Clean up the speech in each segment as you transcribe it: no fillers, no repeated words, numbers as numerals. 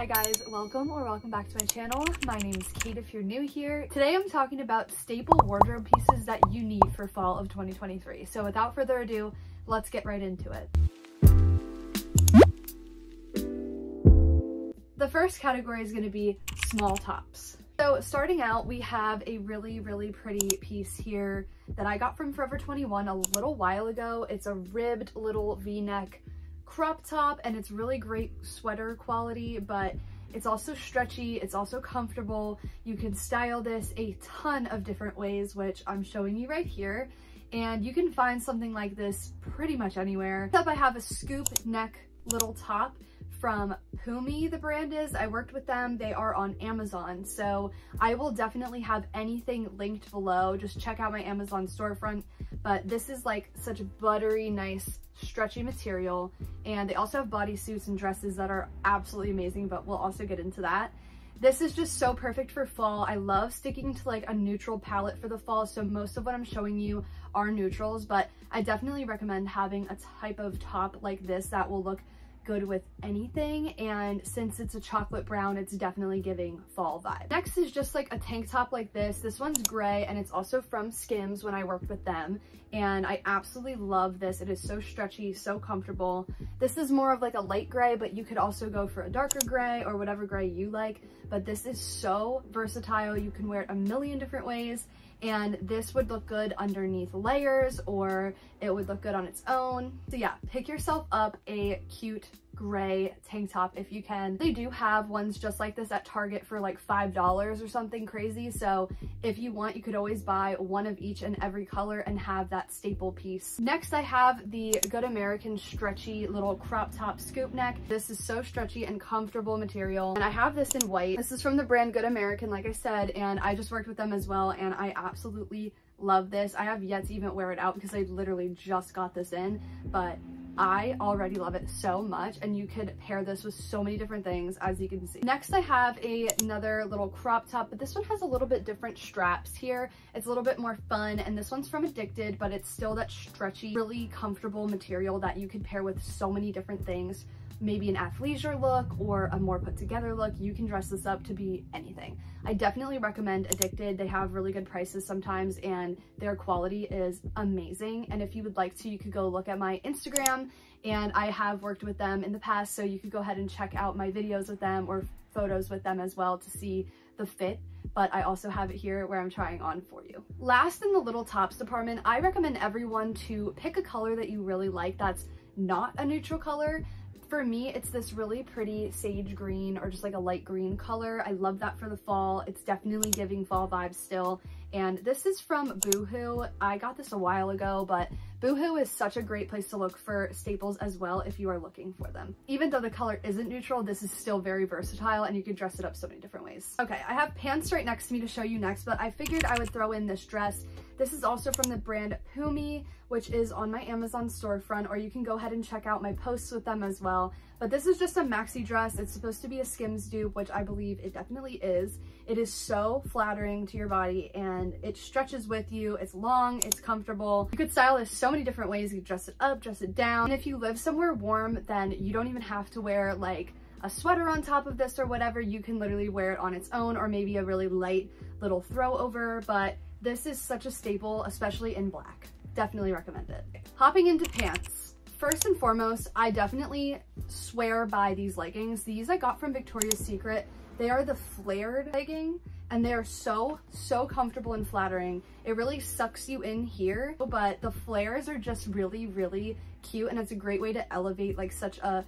Hi guys, welcome back to my channel. My name is Kate if you're new here. Today I'm talking about staple wardrobe pieces that you need for fall of 2023. So without further ado, let's get right into it. The first category is going to be small tops. So starting out, we have a really pretty piece here that I got from Forever 21 a little while ago. It's a ribbed little v-neck crop top and it's really great sweater quality, but it's also stretchy, it's also comfortable. You can style this a ton of different ways, which I'm showing you right here. And you can find something like this pretty much anywhere. Next up, I have a scoop neck little top from Pumi, the brand is. I worked with them. They are on Amazon. So I will definitely have anything linked below. Just check out my Amazon storefront. But this is like such buttery, nice, stretchy material. And they also have bodysuits and dresses that are absolutely amazing, but we'll also get into that. This is just so perfect for fall. I love sticking to like a neutral palette for the fall. So most of what I'm showing you are neutrals, but I definitely recommend having a type of top like this that will look good with anything, and since it's a chocolate brown, it's definitely giving fall vibe. Next is just like a tank top like this. This one's gray and it's also from Skims when I worked with them, and I absolutely love this. It is so stretchy, so comfortable. This is more of like a light gray, but you could also go for a darker gray or whatever gray you like, but this is so versatile. You can wear it a million different ways, and this would look good underneath layers, or it would look good on its own. So yeah, pick yourself up a cute gray tank top if you can. They do have ones just like this at Target for like $5 or something crazy, so if you want, you could always buy one of each and every color and have that staple piece. Next, I have the Good American stretchy little crop top scoop neck. This is so stretchy and comfortable material, and I have this in white. This is from the brand Good American, like I said, and I just worked with them as well, and I absolutely love this. I have yet to even wear it out because I literally just got this in, but I already love it so much, and you could pair this with so many different things, as you can see. Next, I have another little crop top, but this one has a little bit different straps here. It's a little bit more fun, and this one's from Addicted, but it's still that stretchy, really comfortable material that you could pair with so many different things. Maybe an athleisure look or a more put together look. You can dress this up to be anything. I definitely recommend Addicted. They have really good prices sometimes and their quality is amazing. And if you would like to, you could go look at my Instagram, and I have worked with them in the past, so you could go ahead and check out my videos with them or photos with them as well to see the fit. But I also have it here where I'm trying on for you. Last, in the little tops department, I recommend everyone to pick a color that you really like that's not a neutral color. For me, it's this really pretty sage green or just like a light green color. I love that for the fall. It's definitely giving fall vibes still. And this is from Boohoo. I got this a while ago, but Boohoo is such a great place to look for staples as well if you are looking for them. Even though the color isn't neutral, this is still very versatile and you can dress it up so many different ways. Okay, I have pants right next to me to show you next, but I figured I would throw in this dress. This is also from the brand Pumi, which is on my Amazon storefront, or you can go ahead and check out my posts with them as well. But this is just a maxi dress. It's supposed to be a Skims dupe, which I believe it definitely is. It is so flattering to your body and it stretches with you. It's long, it's comfortable. You could style this so many different ways. You could dress it up, dress it down. And if you live somewhere warm, then you don't even have to wear like a sweater on top of this or whatever. You can literally wear it on its own, or maybe a really light little throw over. But this is such a staple, especially in black. Definitely recommend it. Hopping into pants. First and foremost, I definitely swear by these leggings. These I got from Victoria's Secret. They are the flared legging, and they are so comfortable and flattering. It really sucks you in here, but the flares are just really cute, and it's a great way to elevate like such a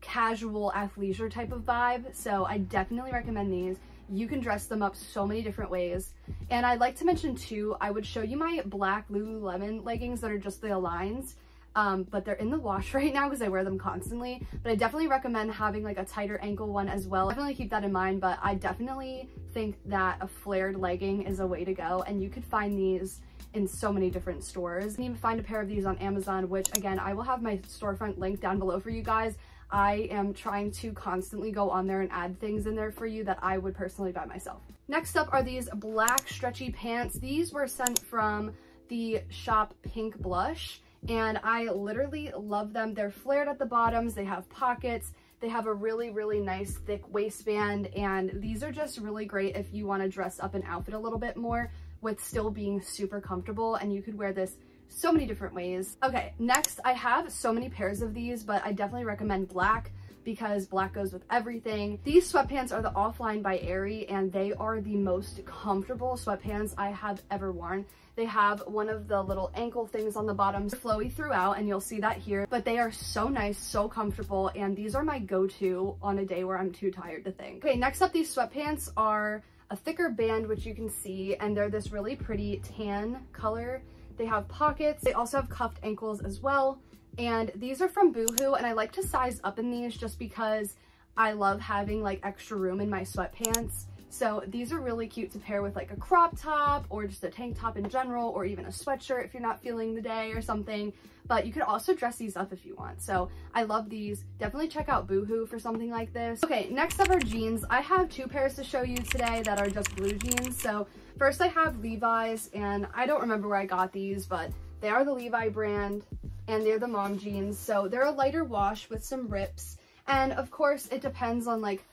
casual athleisure type of vibe. So I definitely recommend these. You can dress them up so many different ways. And I'd like to mention too, I would show you my black Lululemon leggings that are just the Aligns. But they're in the wash right now because I wear them constantly, but I definitely recommend having like a tighter ankle one as well. Definitely keep that in mind, but I definitely think that a flared legging is a way to go, and you could find these in so many different stores. You can even find a pair of these on Amazon, which again, I will have my storefront link down below for you guys. I am trying to constantly go on there and add things in there for you that I would personally buy myself. Next up are these black stretchy pants. These were sent from the shop Pink Blush, and I literally love them. They're flared at the bottoms, they have pockets, They have a really, really nice thick waistband, and these are just really great if you want to dress up an outfit a little bit more with still being super comfortable, and you could wear this so many different ways. Okay, next, I have so many pairs of these, but I definitely recommend black because black goes with everything. These sweatpants are the Offline by Aerie, and they are the most comfortable sweatpants I have ever worn. They have one of the little ankle things on the bottom, flowy throughout, and you'll see that here, but they are so nice, so comfortable, and these are my go-to on a day where I'm too tired to think. Okay, next up, these sweatpants are a thicker band, which you can see, and they're this really pretty tan color. They have pockets. They also have cuffed ankles as well. And these are from Boohoo, and I like to size up in these just because I love having like extra room in my sweatpants. So these are really cute to pair with like a crop top or just a tank top in general, or even a sweatshirt if you're not feeling the day or something. But you could also dress these up if you want. So I love these. Definitely check out Boohoo for something like this. Okay, next up are jeans. I have two pairs to show you today that are just blue jeans. So first I have Levi's, and I don't remember where I got these, but they are the Levi brand, and they're the mom jeans. So they're a lighter wash with some rips. And of course it depends on like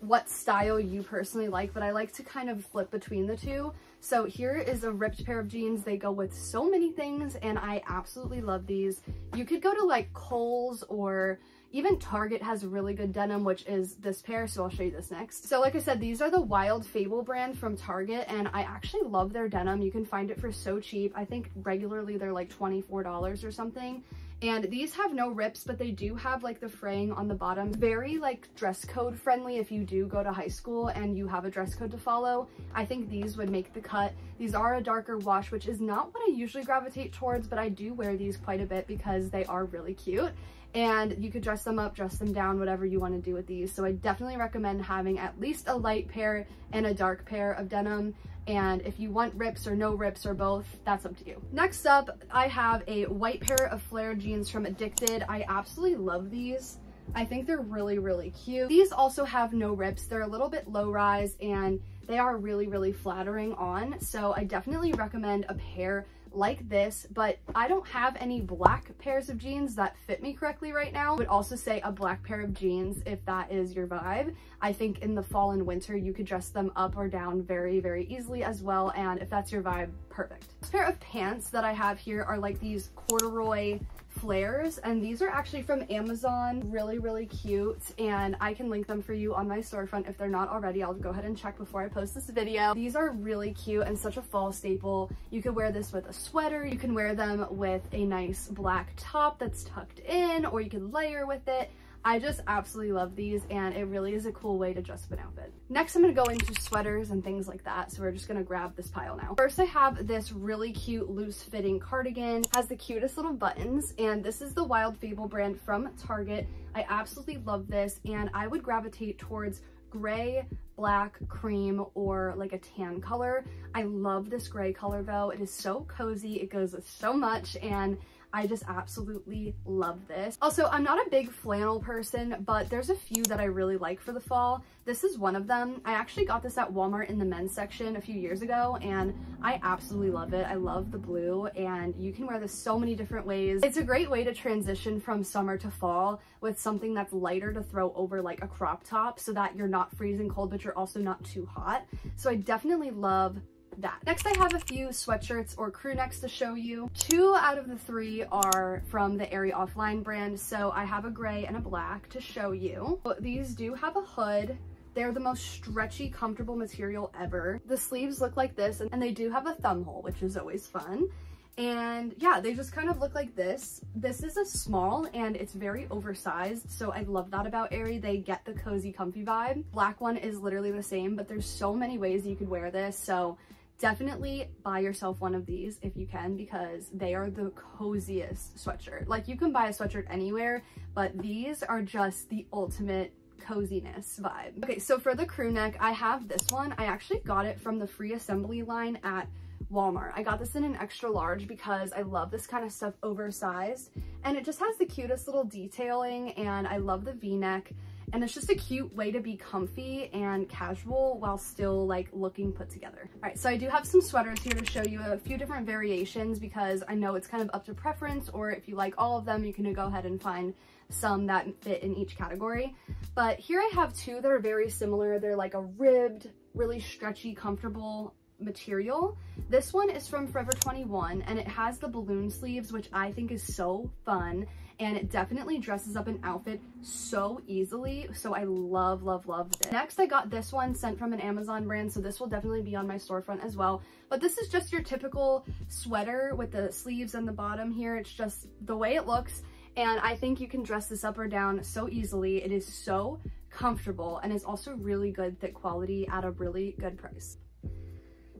what style you personally like, but I like to kind of flip between the two. So here is a ripped pair of jeans. They go with so many things, and I absolutely love these. You could go to like Kohl's, or even Target has really good denim, which is this pair, so I'll show you this next. So like I said, these are the Wild Fable brand from Target, and I actually love their denim. You can find it for so cheap. I think regularly they're like $24 or something. And these have no rips, but they do have like the fraying on the bottom. Very like dress code friendly if you do go to high school and you have a dress code to follow. I think these would make the cut. These are a darker wash, which is not what I usually gravitate towards, but I do wear these quite a bit because they are really cute. And you could dress them up, dress them down, whatever you want to do with these. So I definitely recommend having at least a light pair and a dark pair of denim. And if you want rips or no rips or both, that's up to you. Next up, I have a white pair of flare jeans from Addicted. I absolutely love these. I think they're really, really cute. These also have no rips. They're a little bit low rise, and they are really, really flattering on. So I definitely recommend a pair like this, but I don't have any black pairs of jeans that fit me correctly right now. I would also say a black pair of jeans if that is your vibe. I think in the fall and winter you could dress them up or down very, very easily as well, and if that's your vibe, perfect. This pair of pants that I have here are like these corduroy flares, and these are actually from Amazon. Really, really cute, and I can link them for you on my storefront if they're not already. I'll go ahead and check before I post this video. These are really cute and such a fall staple. You could wear this with a sweater, you can wear them with a nice black top that's tucked in, or you can layer with it. I just absolutely love these, and it really is a cool way to dress up an outfit. Next, I'm going to go into sweaters and things like that, so we're just going to grab this pile now. First, I have this really cute loose-fitting cardigan. It has the cutest little buttons, and this is the Wild Fable brand from Target. I absolutely love this, and I would gravitate towards gray, black, cream, or like a tan color. I love this gray color, though. It is so cozy. It goes with so much, and I just absolutely love this. Also, I'm not a big flannel person, but there's a few that I really like for the fall. This is one of them. I actually got this at Walmart in the men's section a few years ago, and I absolutely love it. I love the blue, and you can wear this so many different ways. It's a great way to transition from summer to fall with something that's lighter to throw over like a crop top so that you're not freezing cold, but you're also not too hot. So I definitely love that. Next, I have a few sweatshirts or crew necks to show you. Two out of the three are from the Aerie Offline brand, so I have a gray and a black to show you. These do have a hood. They're the most stretchy, comfortable material ever. The sleeves look like this, and they do have a thumb hole, which is always fun. And yeah, they just kind of look like this. This is a small, and it's very oversized, so I love that about Aerie. They get the cozy, comfy vibe. Black one is literally the same, but there's so many ways you could wear this, so definitely buy yourself one of these if you can, because they are the coziest sweatshirt. Like, you can buy a sweatshirt anywhere, but these are just the ultimate coziness vibe. Okay, so for the crew neck, I have this one. I actually got it from the free assembly line at Walmart. I got this in an extra large because I love this kind of stuff oversized, and it just has the cutest little detailing, and I love the v-neck, and it's just a cute way to be comfy and casual while still like looking put together. All right, so I do have some sweaters here to show you a few different variations because I know it's kind of up to preference, or if you like all of them, you can go ahead and find some that fit in each category. But here I have two that are very similar. They're like a ribbed, really stretchy, comfortable material. This one is from Forever 21 and it has the balloon sleeves, which I think is so fun, and it definitely dresses up an outfit so easily. So I love, love, love this. Next, I got this one sent from an Amazon brand, so this will definitely be on my storefront as well. But this is just your typical sweater with the sleeves and the bottom here. It's just the way it looks, and I think you can dress this up or down so easily. It is so comfortable and is also really good thick quality at a really good price.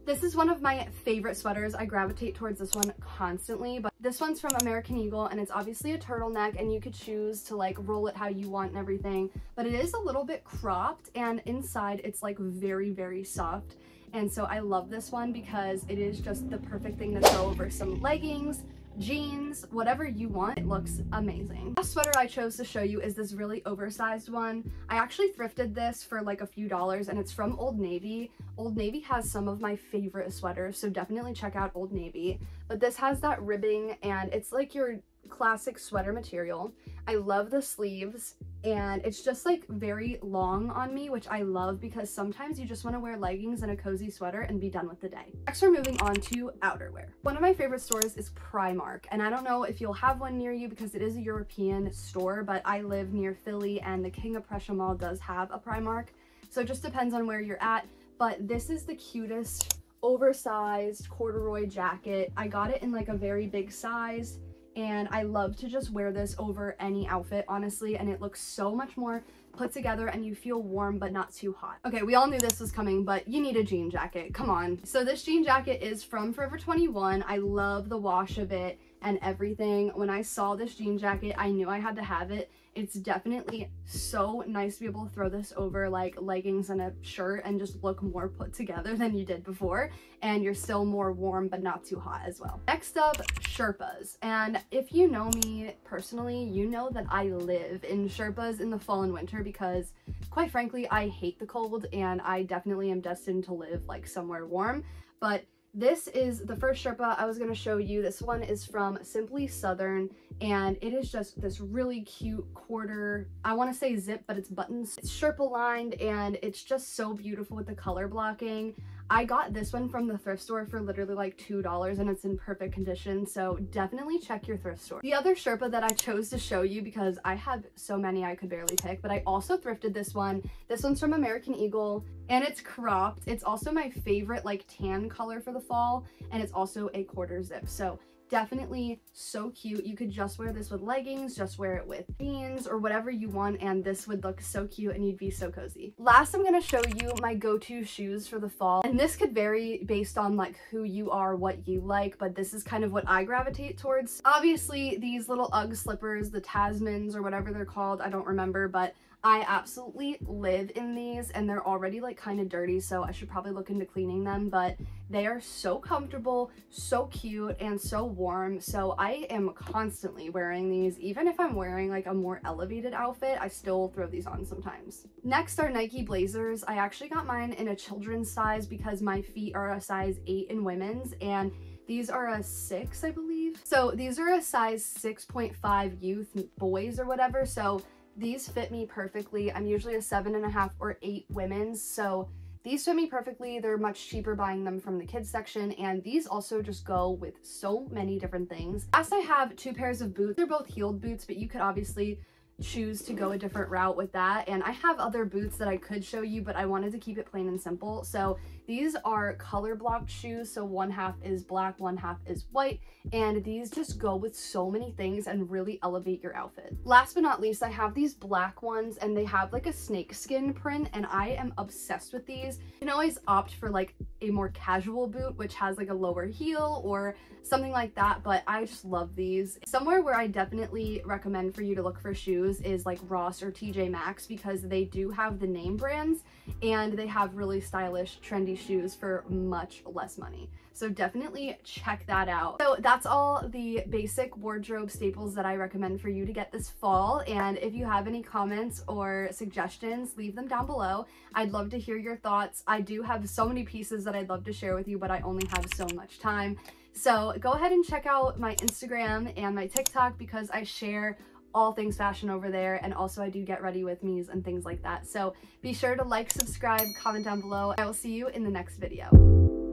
This is one of my favorite sweaters. I gravitate towards this one constantly, but this one's from American Eagle and it's obviously a turtleneck, and you could choose to like roll it how you want and everything, but it is a little bit cropped, and inside it's like very, very soft. And so I love this one because it is just the perfect thing to throw over some leggings, jeans, whatever you want. It looks amazing. The last sweater I chose to show you is this really oversized one. I actually thrifted this for like a few dollars, and it's from Old Navy. Old Navy has some of my favorite sweaters, so definitely check out Old Navy. But this has that ribbing, and it's like your classic sweater material. I love the sleeves, and it's just like very long on me, which I love because sometimes you just want to wear leggings and a cozy sweater and be done with the day. Next, we're moving on to outerwear. One of my favorite stores is Primark, and I don't know if you'll have one near you because it is a European store, but I live near Philly and the King of Prussia Mall does have a Primark, so it just depends on where you're at. But this is the cutest oversized corduroy jacket. I got it in like a very big size, and I love to just wear this over any outfit, honestly, and it looks so much more put together and you feel warm but not too hot. Okay, we all knew this was coming, but you need a jean jacket, come on. So this jean jacket is from Forever 21. I love the wash of it and everything. When I saw this jean jacket, I knew I had to have it. It's definitely so nice to be able to throw this over like leggings and a shirt and just look more put together than you did before, and you're still more warm but not too hot as well. Next up, Sherpas. And if you know me personally, you know that I live in Sherpas in the fall and winter because quite frankly, I hate the cold and I definitely am destined to live like somewhere warm. But this is the first Sherpa I was going to show you. This one is from Simply Southern, and it is just this really cute quarter, I want to say zip, but it's buttons. It's Sherpa lined, and it's just so beautiful with the color blocking. I got this one from the thrift store for literally like $2, and it's in perfect condition, so definitely check your thrift store. The other Sherpa that I chose to show you, because I have so many I could barely pick, but I also thrifted this one. This one's from American Eagle, and it's cropped. It's also my favorite like tan color for the fall, and it's also a quarter zip, so definitely so cute. You could just wear this with leggings, just wear it with jeans or whatever you want, and this would look so cute and you'd be so cozy. Last, I'm gonna show you my go-to shoes for the fall, and this could vary based on like who you are, what you like, but this is kind of what I gravitate towards. Obviously these little Ugg slippers, the Tasmans or whatever they're called, I don't remember, but I absolutely live in these, and they're already like kind of dirty, so I should probably look into cleaning them, but they are so comfortable, so cute, and so warm. So I am constantly wearing these. Even if I'm wearing like a more elevated outfit, I still throw these on sometimes. Next are Nike blazers. I actually got mine in a children's size because my feet are a size 8 in women's, and these are a 6, I believe. So these are a size 6.5 youth boys or whatever, so these fit me perfectly. I'm usually a 7.5 or 8 women's, so these fit me perfectly. They're much cheaper buying them from the kids section, and these also just go with so many different things. Last, I have two pairs of boots. They're both heeled boots, but you could obviously choose to go a different route with that, and I have other boots that I could show you, but I wanted to keep it plain and simple. So these are color blocked shoes, so one half is black, one half is white, and these just go with so many things and really elevate your outfit. Last but not least, I have these black ones, and they have like a snakeskin print, and I am obsessed with these. You can always opt for like a more casual boot which has like a lower heel or something like that, but I just love these. Somewhere where I definitely recommend for you to look for shoes is like Ross or TJ Maxx, because they do have the name brands and they have really stylish, trendy shoes for much less money. So definitely check that out. So that's all the basic wardrobe staples that I recommend for you to get this fall. And if you have any comments or suggestions, leave them down below. I'd love to hear your thoughts. I do have so many pieces that I'd love to share with you, but I only have so much time. So go ahead and check out my Instagram and my TikTok because I share all things fashion over there, and also I do get ready with me's and things like that. So be sure to like, subscribe, comment down below. I will see you in the next video.